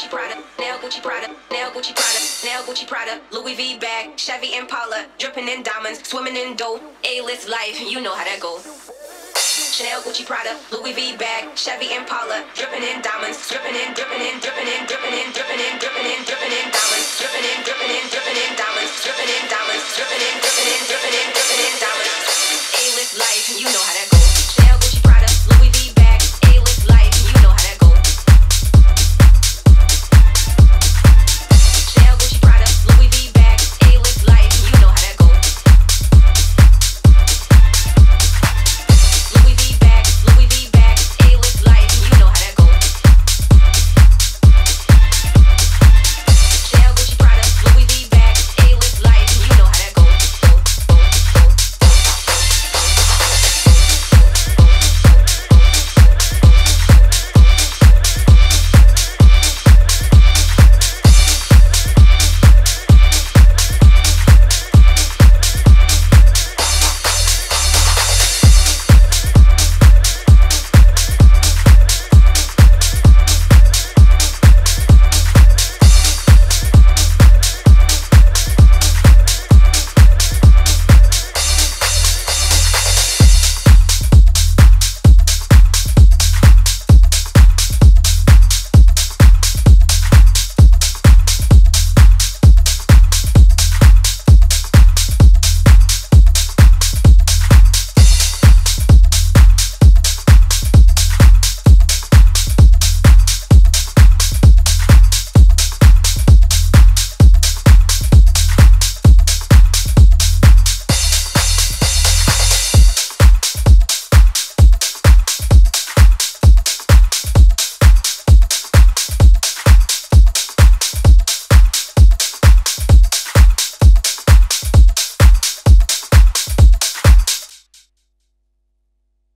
Gucci Prada, now Gucci Prada, now Gucci Prada, now Gucci Prada, Louis V bag, Chevy Impala, dripping in diamonds, swimming in dough, A-List life, you know how that goes. Chanel, Gucci, Prada, Louis V bag, Chevy Impala, dripping in diamonds, dripping in, dripping in, dripping in, dripping in, dripping in, dripping in, dripping in diamonds, dripping in, dripping in, dripping in diamonds, dripping in diamonds, dripping in, dripping in, dripping in.